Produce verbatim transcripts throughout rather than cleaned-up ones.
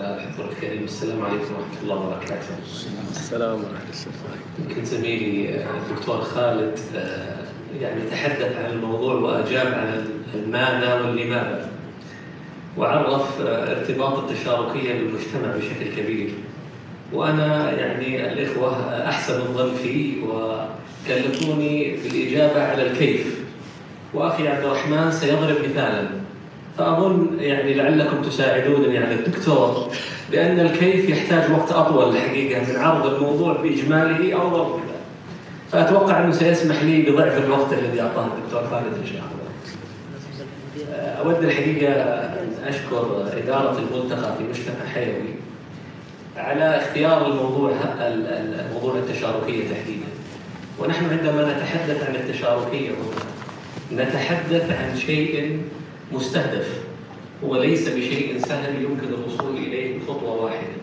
حضور الكريم، السلام عليكم ورحمة الله وبركاته. السلام ورحمة الله. يمكن زميلي الدكتور خالد يعني تحدث عن الموضوع وأجاب عن الماذا واللماذا، وعرف ارتباط التشاركية بالمجتمع بشكل كبير، وأنا يعني الإخوة أحسن الظن فيه وكلفوني بالإجابة على الكيف، وأخي عبد الرحمن سيضرب مثالا، فأظن يعني لعلكم تساعدونني على الدكتور، لأن الكيف يحتاج وقت أطول الحقيقة من عرض الموضوع بإجماله أو ضربه، فأتوقع أنه سيسمح لي بضعف الوقت الذي أعطاه الدكتور خالد إن شاء الله. أود الحقيقة أن أشكر إدارة الملتقى في مجتمع حيوي على اختيار الموضوع موضوع التشاركية تحديدا، ونحن عندما نتحدث عن التشاركية هنا نتحدث عن شيء مستهدف وليس بشيء سهل يمكن الوصول إليه بخطوة واحدة،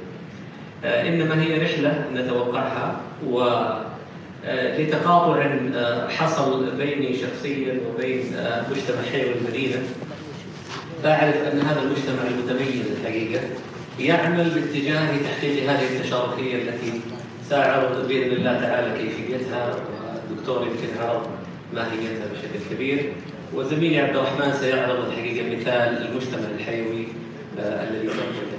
إنما هي رحلة نتوقعها، ولتقاطع حصل بيني شخصيا وبين مجتمع حيوي المدينة، فأعرف أن هذا المجتمع المتميز الحقيقة يعمل باتجاه تحقيق هذه التشاركية التي ساعرض بإذن الله تعالى كيفيتها، والدكتور يمكن عرض ماهيتها بشكل كبير، وزميلي عبد الرحمن سيعرض الحقيقة مثال المجتمع الحيوي الذي يقدم.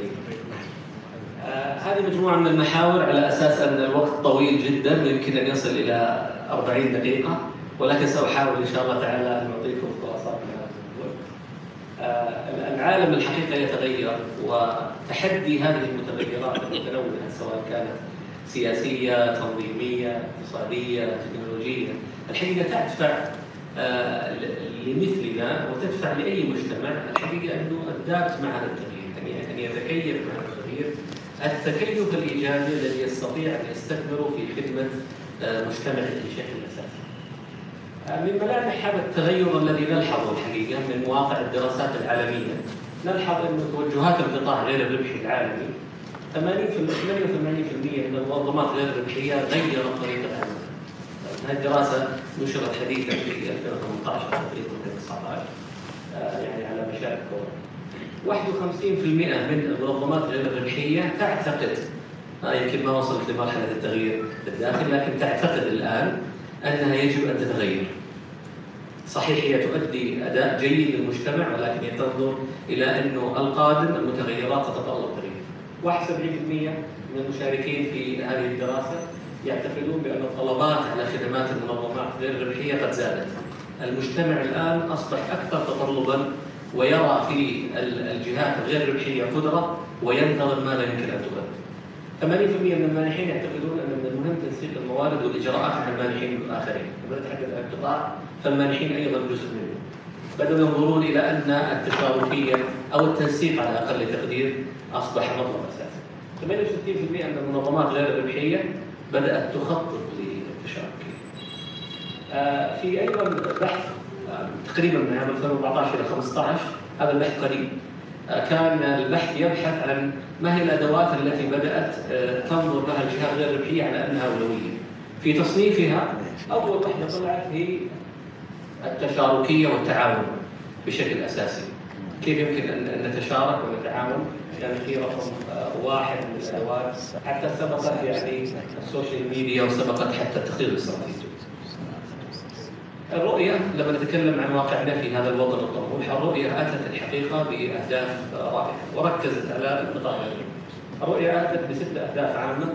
هذه مجموعة من المحاور على أساس أن الوقت طويل جدا، يمكن أن يصل إلى أربعين دقيقة، ولكن سأحاول إن شاء الله تعالى أن أعطيكم خلاصات من هذا الموضوع. العالم الحقيقة يتغير، وتحدي هذه المتغيرات المتنوعة سواء كانت سياسية، تنظيمية، اقتصادية، تكنولوجية، الحقيقة تدفع آه لمثلنا وتدفع لاي مجتمع الحقيقه انه ادابت مع هذا التغيير، يعني ان يتكيف مع هذا التغيير، التكيف الايجابي الذي يستطيع ان يستثمره في خدمه آه مجتمعه بشكل اساسي. آه من ملامح هذا التغير الذي نلحظه الحقيقه من مواقع الدراسات العالميه، نلحظ ان توجهات القطاع غير الربحي العالمي ثمانين بالمئة من المنظمات غير الربحيه غيرت طريقه عملها. هذه الدراسة نشرت حديثا في ألفين وثمانية عشر تقريبا ألفين وتسعة عشر يعني على مشارف كورونا. واحد وخمسين بالمئة من المنظمات غير الربحية تعتقد، يمكن ما وصلت لمرحلة التغيير بالداخل، لكن تعتقد الآن أنها يجب أن تتغير. صحيح هي تؤدي أداء جيد للمجتمع، ولكن تنظر إلى أنه القادم المتغيرات تتطلب تغيير. واحد وسبعين بالمئة من المشاركين في هذه الدراسة يعتقدون بأن الطلبات على خدمات المنظمات غير الربحية قد زادت. المجتمع الآن أصبح أكثر تطلباً، ويرى في الجهات الغير الربحية قدرة، وينتظر ماذا يمكن أن تقدم. ثمانين بالمئة من المانحين يعتقدون أن من المهم تنسيق الموارد والإجراءات مع المانحين الآخرين. لما نتحدث عن القطاع فالمانحين أيضاً جزء منه. بدأوا ينظرون إلى أن التشاركية أو التنسيق على أقل تقدير أصبح مطلب أساسي. ثمانية وستين بالمئة من المنظمات غير الربحية بدأت تخطط للتشاركية. آه في أيضاً بحث آه تقريباً من عام ألفين وأربعة عشر إلى خمسة عشر، هذا البحث قريب، آه كان البحث يبحث عن ما هي الأدوات التي بدأت آه تنظر لها الجهات غير الربحية على أنها أولوية. في تصنيفها أول وحدة طلعت هي التشاركية والتعاون بشكل أساسي. كيف يمكن أن نتشارك ونتعاون؟ كان في رقم واحد من الادوات، حتى سبقت يعني السوشيال ميديا وسبقت حتى التخطيط الاستراتيجي. الرؤيه، لما نتكلم عن واقعنا في هذا الوطن الطموح، الرؤيه اتت الحقيقه باهداف رائعه وركزت على القطاع الغيري. الرؤيه اتت بست اهداف عامه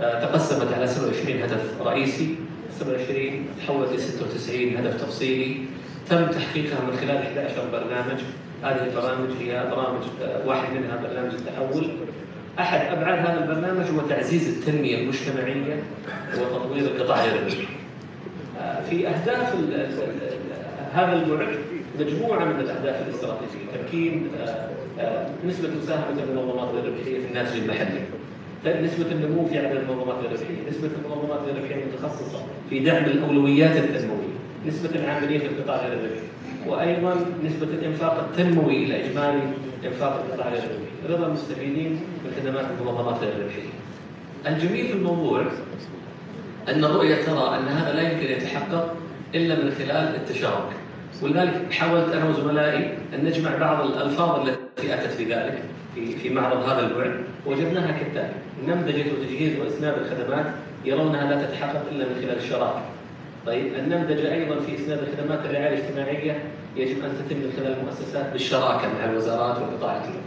تقسمت على سبعة وعشرين هدف رئيسي، سبعة وعشرين تحولت ل ستة وتسعين هدف تفصيلي تم تحقيقها من خلال أحد عشر برنامج. هذه البرامج هي برامج واحد منها برنامج التحول. أحد أبعاد هذا البرنامج هو تعزيز التنمية المجتمعية وتطوير القطاع الربحي. في أهداف هذا النوع مجموعة من الأهداف الاستراتيجية، تمكين نسبة مساهمة المنظمات غير الربحية في الناتج المحلي، نسبة النمو في عدد المنظمات غير الربحية، نسبة المنظمات غير الربحية المتخصصة في دعم الأولويات التنموية، نسبة العاملين في القطاع غير الربحي، وايضا نسبه الانفاق التنموي الى اجمالي انفاق القطاع الغير الربحي، رضا المستفيدين من خدمات المنظمات غير الربحيه. الجميل في الموضوع ان الرؤيه ترى ان هذا لا يمكن يتحقق الا من خلال التشارك، ولذلك حاولت انا وزملائي ان نجمع بعض الالفاظ التي التي أتت في ذلك في في معرض هذا البعد وجدناها كالتالي: نمذجة وتجهيز وإسناد الخدمات يرونها لا تتحقق إلا من خلال الشراكة. طيب، النمذجة أيضا في إسناد الخدمات الرعاية الاجتماعية يجب أن تتم من خلال المؤسسات بالشراكة مع الوزارات والقطاع الحكومي.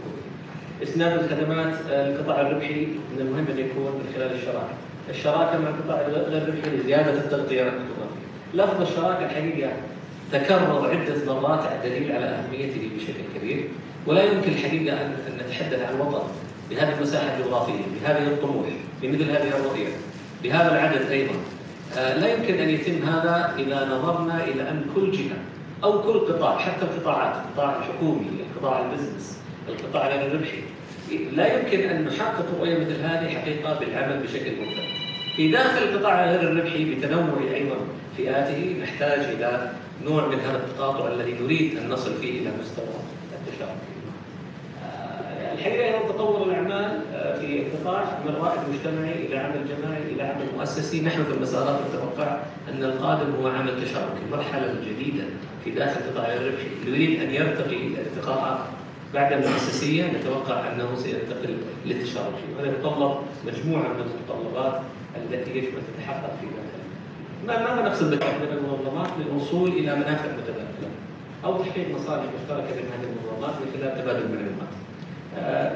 إسناد الخدمات القطاع الربحي من المهم أن يكون من خلال الشراكة. الشراكة مع القطاع غير الربحي لزيادة التغطية الجغرافية. لفظ الشراكة الحقيقة تكرر عدة مرات الدليل على أهميته بشكل كبير، ولا يمكن الحقيقة أن نتحدث عن وطن بهذه المساحة الجغرافية، بهذه الطموح، بمثل هذه الرؤية، بهذا العدد أيضا. لا يمكن أن يتم هذا إذا نظرنا إلى أن كل جهة أو كل قطاع، حتى القطاعات، القطاع الحكومي، القطاع البزنس، القطاع غير الربحي، لا يمكن أن نحقق رؤية مثل هذه حقيقة بالعمل بشكل منفرد. في داخل القطاع غير الربحي بتنوع أيضا فئاته نحتاج إلى نوع من هذا التقاطع الذي نريد أن نصل فيه إلى مستوى التشارك. الحقيقة أن تطور الأعمال في القطاع من رائد مجتمعي إلى عمل جماعي إلى عمل مؤسسي. نحن في المسارات نتوقع أن القادم هو عمل تشاركي، مرحلة جديدة في داخل القطاع غير الربحي يريد أن يرتقي ارتقاء بعد المؤسسية، نتوقع أنه سينتقل للتشارك، وهذا يتطلب مجموعة من المتطلبات التي يجب أن تتحقق في ذلك. ماذا نقصد بالتعاون المنظمات للوصول إلى منافع متبادلة أو تحقيق مصالح مشتركة بين هذه المنظمات من خلال تبادل المعلومات؟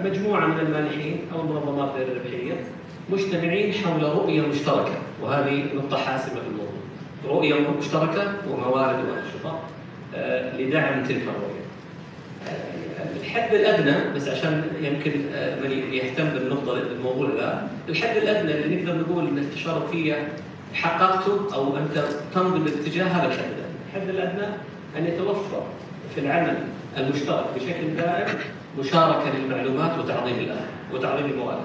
مجموعة من المانحين أو المنظمات غير الربحية مجتمعين حول رؤية مشتركة، وهذه نقطة حاسمة في الموضوع، رؤية مشتركة وموارد وأنشطة لدعم تلك الرؤية. الحد الادنى، بس عشان يمكن من يهتم بالنقطه بالموضوع ذا، الحد الادنى اللي نقدر نقول ان التشاركيه حققته او انت تنظم باتجاه هذا الحد الادنى. الحد الادنى ان يتوفر في العمل المشترك بشكل دائم مشاركه للمعلومات وتعظيم الاهل وتعظيم الموارد.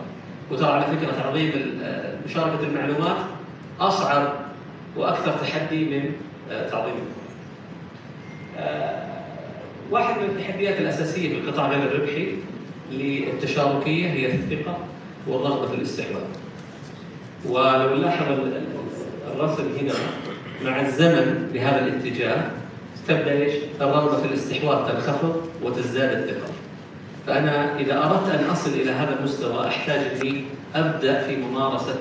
وترى على فكره تعظيم مشاركه المعلومات اصعب واكثر تحدي من تعظيم الموارد. واحد من التحديات الأساسية في القطاع غير الربحي للتشاركية هي الثقة والرغبة في الاستحواذ. ولو نلاحظ الرسم هنا مع الزمن لهذا الاتجاه تبدأ ايش؟ الرغبة في الاستحواذ تنخفض وتزداد الثقة. فأنا إذا أردت أن أصل إلى هذا المستوى أحتاج أني أبدأ في ممارسة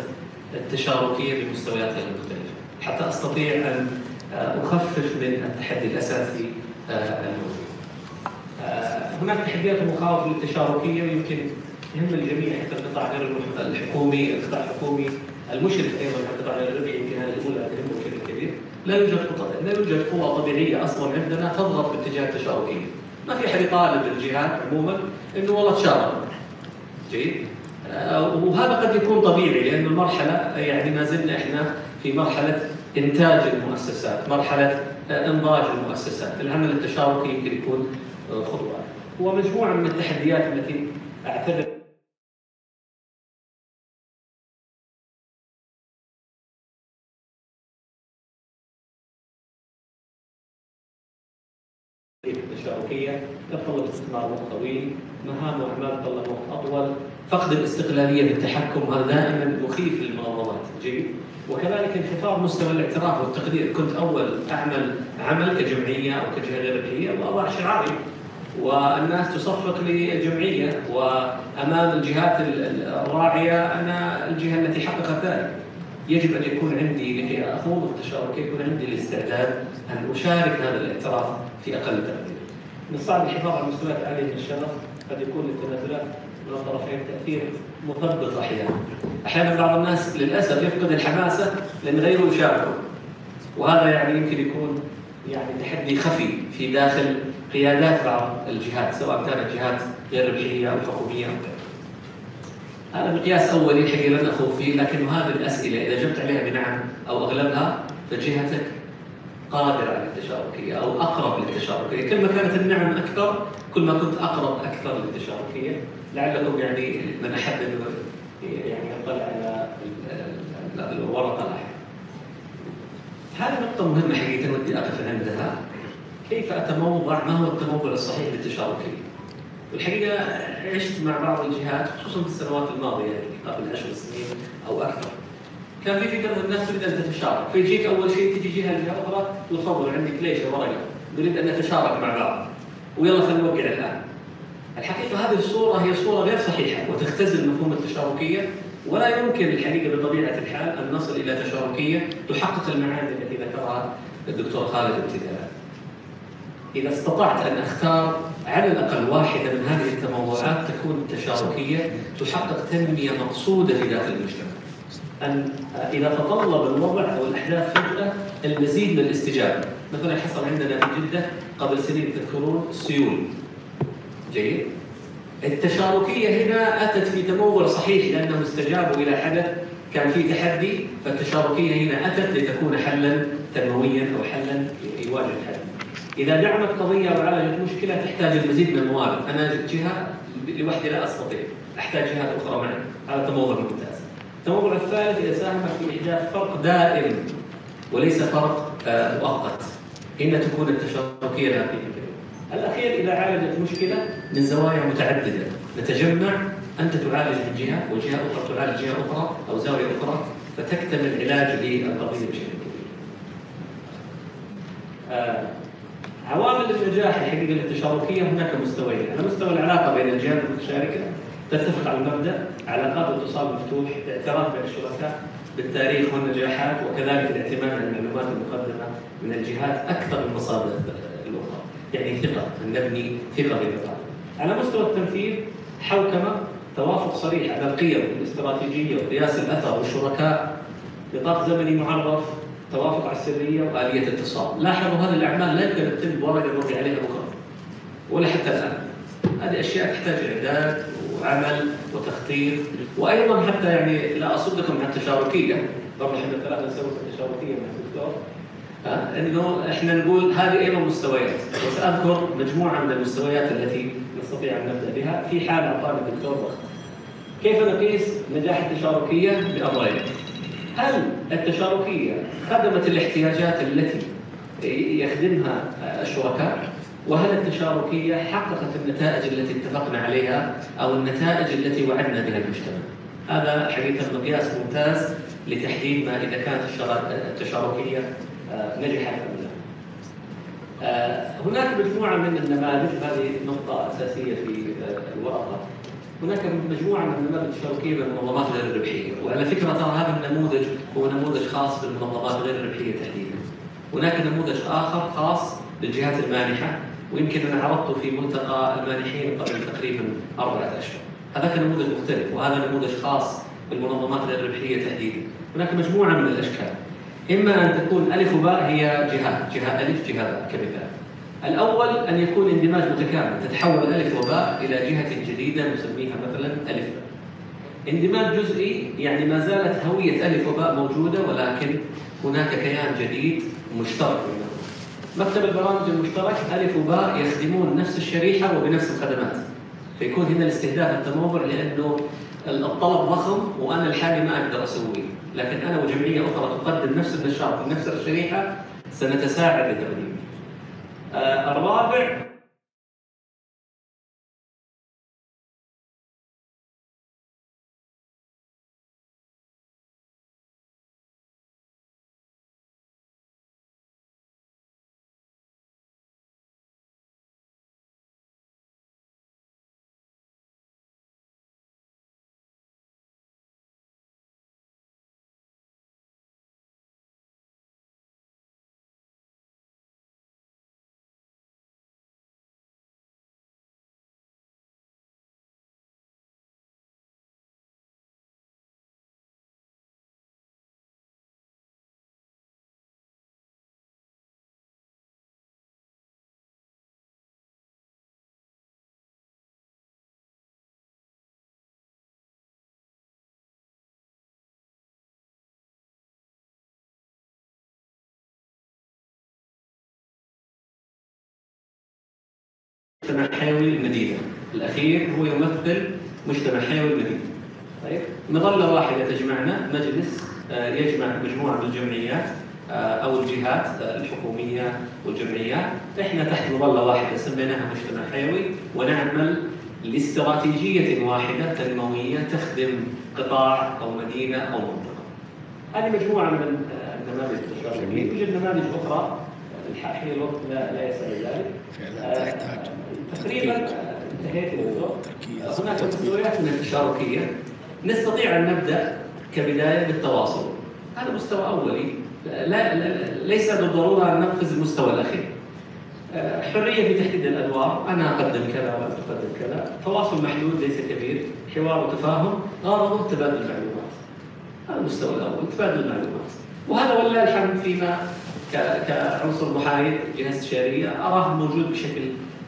التشاركية بمستوياتها المختلفة حتى أستطيع أن أخفف من التحدي الأساسي الموجود. هناك تحديات ومخاوف للتشاركيه يمكن تهم الجميع، حتى القطاع غير الحكومي، القطاع الحكومي المشرف ايضا على القطاع غير الربحي يمكن هذه الاولى تهمه بشكل كبير. لا يوجد قطاع، لا يوجد قوى طبيعيه اصلا عندنا تضغط باتجاه التشاركيه. ما في احد يطالب الجهات عموما انه والله تشارك. جيد؟ وهذا قد يكون طبيعي لانه المرحله يعني ما زلنا احنا في مرحله انتاج المؤسسات، مرحله انضاج المؤسسات، العمل التشاركي يمكن يكون خطوه. هو مجموعه من التحديات التي اعتبر التشاركيه تتطلب استثمار وقت طويل، مهام واعمال تتطلب وقت اطول، فقد الاستقلاليه للتحكم وهذا دائما مخيف للمنظمات. جيد؟ وكذلك انخفاض مستوى الاعتراف والتقدير. كنت اول اعمل عمل كجمعيه او كجهه غير ربحيه واضع شعاري والناس تصفق للجمعيه، وامام الجهات الراعيه انا الجهه التي حققت ذلك. يجب ان يكون عندي لكي اخوض التشاركيه يكون عندي الاستعداد ان اشارك هذا الاعتراف في اقل تقدير. من الصعب الحفاظ على مستويات عاليه من الشغف، قد يكون للتنازلات من الطرفين تاثير مثبط احيانا. احيانا بعض الناس للاسف يفقد الحماسه لان غيره يشاركه. وهذا يعني يمكن يكون يعني تحدي خفي في داخل قيادات بعض الجهات، سواء كانت جهات غير ربحيه او حكوميه او غيرها. هذا مقياس اولي الحقيقه لن اخوض فيه، لكن هذه الاسئله اذا جبت عليها بنعم او اغلبها فجهتك قادره على التشاركيه او اقرب للتشاركيه. كل ما كانت النعم اكثر كل ما كنت اقرب اكثر للتشاركيه. لعلكم يعني من احب انه يعني يطلع على الورقه لاحقا. هذه نقطه مهمه حقيقه ودي اقف عندها: كيف اتموضع؟ ما هو التموضع الصحيح للتشاركيه؟ والحقيقه عشت مع بعض الجهات خصوصا في السنوات الماضيه يعني قبل عشر سنين او اكثر. كان في فكره الناس تريد ان تتشارك، فيجيك اول شيء تجي جهه لجهه اخرى وتفضل عندك ليش ورقه، نريد ان نتشارك مع بعض ويلا خلينا نوقع الان. الحقيقة هذه الصورة هي صورة غير صحيحة وتختزل مفهوم التشاركية، ولا يمكن الحقيقة بطبيعة الحال أن نصل إلى تشاركية تحقق المعاني التي ذكرها الدكتور خالد ابتداءً. إذا استطعت أن أختار على الأقل واحدة من هذه التموضوعات تكون التشاركية تحقق تنمية مقصودة في داخل المجتمع. أن إذا تطلب الوضع أو الأحداث فجأة المزيد من الاستجابة، مثلا حصل عندنا في جدة قبل سنين تذكرون السيول. جيد؟ التشاركية هنا أتت في تمور صحيح لأنهم استجابوا إلى حدث كان فيه تحدي، فالتشاركية هنا أتت لتكون حلا تنمويا أو حلا يواجه الحدث. إذا دعمت قضية وعالجت مشكلة تحتاج المزيد من الموارد، أنا جهة لوحدي لا أستطيع، أحتاج جهات أخرى معي، هذا تمور ممتاز. التمور الثالث إذا ساهم في إحداث فرق دائم وليس فرق مؤقت، هنا تكون التشاركية الحقيقية. الأخير إذا عالجت مشكلة من زوايا متعددة، نتجمع، أنت تعالج من جهة وجهة أخرى تعالج جهة أخرى أو زاوية أخرى، فتكتمل العلاج للقضية بشكل كبير. آه. عوامل النجاح الحقيقة للتشاركية هناك مستويين، على مستوى العلاقة بين الجهات المتشاركة تتفق على المبدأ، علاقات اتصال مفتوح، الاعتراف بين الشركاء بالتاريخ والنجاحات، وكذلك الاعتماد على المعلومات المقدمة من الجهات أكثر من مصادر الأخرى. يعني ثقة، نبني ثقة ببعض. على مستوى التنفيذ حوكمة، توافق صريح على القيم الاستراتيجية وقياس الأثر والشركاء، نطاق زمني معرف، توافق على السرية وآلية الاتصال. لاحظوا هذه الأعمال لا يمكن أن تتم ورقة نرجع عليها بكرة ولا حتى الآن. هذه أشياء تحتاج إعداد وعمل وتخطيط، وأيضا حتى يعني لا أصدكم مع التشاركية، برضه احنا الثلاثة نسوي التشاركية مع الدكتور. انه احنا نقول هذه ايضا مستويات، وساذكر مجموعه من المستويات التي نستطيع ان نبدا بها في حال اعطاني الدكتور وقت. كيف نقيس نجاح التشاركيه؟ بأمرين. هل التشاركيه خدمت الاحتياجات التي يخدمها الشركاء؟ وهل التشاركيه حققت النتائج التي اتفقنا عليها او النتائج التي وعدنا بها المجتمع؟ هذا حقيقه مقياس ممتاز لتحديد ما اذا كانت التشاركيه نجحت أم لا. هناك مجموعة من النماذج، هذه نقطة أساسية في الورقة. هناك مجموعة من النماذج التشاركية بالمنظمات غير الربحية، وعلى فكرة ترى هذا النموذج هو نموذج خاص بالمنظمات غير الربحية تحديدا. هناك نموذج آخر خاص بالجهات المانحة، ويمكن أنا عرضته في ملتقى المانحين قبل تقريبا أربعة أشهر. هذاك نموذج مختلف، وهذا نموذج خاص بالمنظمات غير الربحية تحديدا. هناك مجموعة من الأشكال. إما أن تكون ألف وباء هي جهات، جهة ألف جهة باء كمثال. الأول أن يكون اندماج متكامل، تتحول ألف وباء إلى جهة جديدة نسميها مثلا ألف باء. اندماج جزئي يعني ما زالت هوية ألف وباء موجودة، ولكن هناك كيان جديد مشترك بينهم. مكتب البرامج المشترك ألف وباء يخدمون نفس الشريحة وبنفس الخدمات، فيكون هنا الاستهداف التموضع، لأنه الطلب ضخم وأنا الحالي ما أقدر أسويه، لكن أنا وجمعية أخرى تقدم نفس النشاط في نفس الشريحة سنتساعد لتقديمه. آه الرابع مجتمع حيوي المدينة، الأخير هو يمثل مجتمع حيوي المدينة. طيب، مظلة واحدة تجمعنا، مجلس يجمع مجموعة من الجمعيات أو الجهات الحكومية والجمعيات، إحنا تحت مظلة واحدة سميناها مجتمع حيوي، ونعمل لاستراتيجية واحدة تنموية تخدم قطاع أو مدينة أو منطقة. هذه مجموعة من النماذج التشاركية، يوجد نماذج أخرى الحقيقة الوقت لا يسعى ذلك. تقريبا وتركيز. هناك مستويات من التشاركية نستطيع أن نبدأ كبداية بالتواصل، هذا مستوى أولي، لا, لا ليس بالضرورة أن ننفذ المستوى الأخير. حرية في تحديد الأدوار، أنا أقدم كذا وأنت تقدم كذا، تواصل محدود ليس كبير، حوار وتفاهم، غرضه تبادل المعلومات. هذا المستوى الأول، تبادل المعلومات، وهذا ولله الحمد فيما كعنصر محايد جهات استشارية أراه موجود بشكل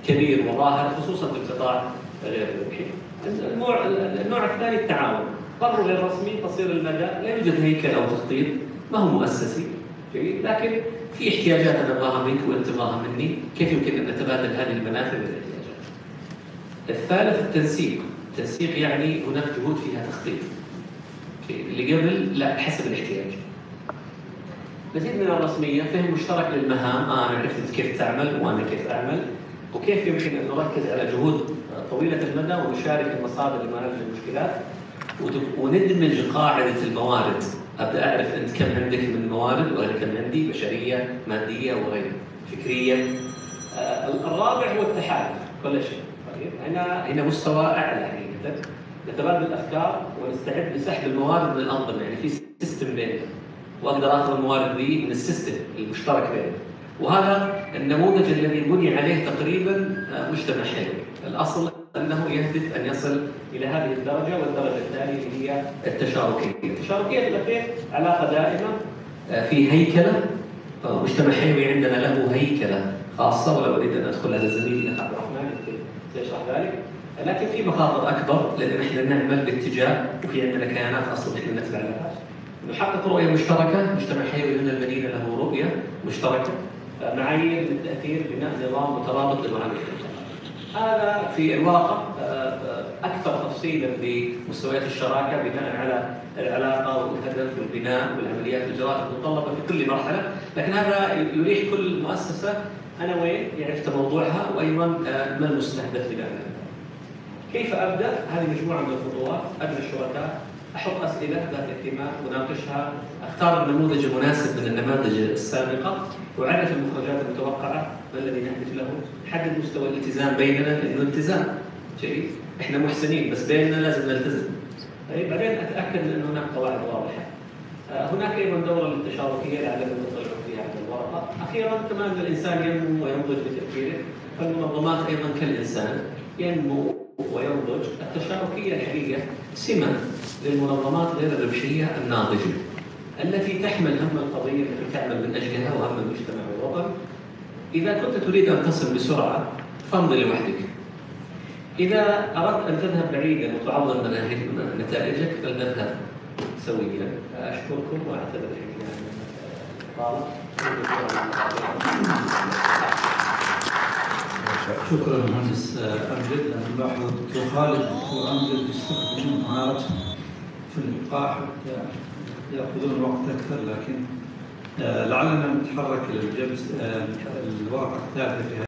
كبير وظاهر خصوصا في القطاع غير الربحي. النوع الثاني التعاون، قرر غير رسمي قصير المدى، لا يوجد هيكل أو تخطيط، ما هو مؤسسي، جميل، لكن في احتياجات أنا أبغاها منك وأنت أبغاها مني، كيف يمكن أن نتبادل هذه المنافذ والاحتياجات؟ الثالث التنسيق، التنسيق يعني هناك جهود فيها تخطيط. اللي قبل لا حسب الاحتياج. مزيد من الرسمية، فهم مشترك للمهام، آه أنا عرفت كيف تعمل وأنا كيف أعمل، وكيف يمكن أن نركز على جهود طويلة المدى ونشارك المصادر لمعالجة المشكلات، وندمج قاعدة الموارد، أبدأ أعرف أنت كم عندك من موارد وأنا كم عندي، بشرية، مادية وغيرها، فكرية. آه الرابع هو التحالف، كل شيء. طيب هنا هنا مستوى أعلى حقيقة، نتبادل الأفكار ونستعد لسحب الموارد من الأنظمة، يعني في سيستم بيننا. واقدر اخذ الموارد دي من السيستم المشترك بيننا، وهذا النموذج الذي بني عليه تقريبا مجتمع حلو. الاصل انه يهدف ان يصل الى هذه الدرجه، والدرجه الثانيه اللي هي التشاركيه. التشاركيه تلقيت علاقه دائمه في هيكله، مجتمع حلوي عندنا له هيكله خاصه، ولا اريد ان ادخل على زميلي الاخ عبد الرحمن سيشرح ذلك، لكن في مخاطر اكبر لان احنا نعمل باتجاه وفي عندنا كيانات اصلا احنا نتبع لها. نحقق رؤية مشتركة، مجتمع حيوي هنا المدينة له رؤية مشتركة، معايير للتأثير، بناء نظام مترابط للمعاملة. هذا في الواقع أكثر تفصيلا بمستويات الشراكة بناء على العلاقة والهدف والبناء والعمليات والإجراءات المتطلبة في كل مرحلة، لكن هذا يريح كل مؤسسة أنا وين عرفت موضوعها وأيضا ما المستهدف بناءها. كيف أبدأ؟ هذه مجموعة من الخطوات، أبنى الشركاء، أحط أسئلة ذات اهتمام، أناقشها، أختار النموذج المناسب من النماذج السابقة، وأعرف المخرجات المتوقعة، ما الذي نهدف له، حدد مستوى الالتزام بيننا، لأنه التزام جيد، إحنا محسنين بس بيننا لازم نلتزم. طيب بعدين أتأكد من أن هناك قواعد واضحة. هناك أيضا دورة للتشاركية لعلنا نطلع فيها على الورقة. أخيرا كمان أن الإنسان ينمو وينضج بتفكيره، فالمنظمات أيضا كالإنسان ينمو وينضج. التشاركية الحقيقة سمة للمنظمات غير الربحية الناضجة التي تحمل هم القضية التي تعمل من أجلها وهم المجتمع والوطن. إذا كنت تريد أن تصل بسرعة فامضي لوحدك. إذا أردت أن تذهب بعيدا وتعظم نتائجك فلنذهب سويا. أشكركم وأعتذر شكرا المهندس أمجد. أنا ملاحظ الدكتور خالد والدكتور أمجد يستخدمون مهاراتهم في الإيقاع حتى يأخذون وقت أكثر، لكن لعلنا نتحرك للورقة الثالثة في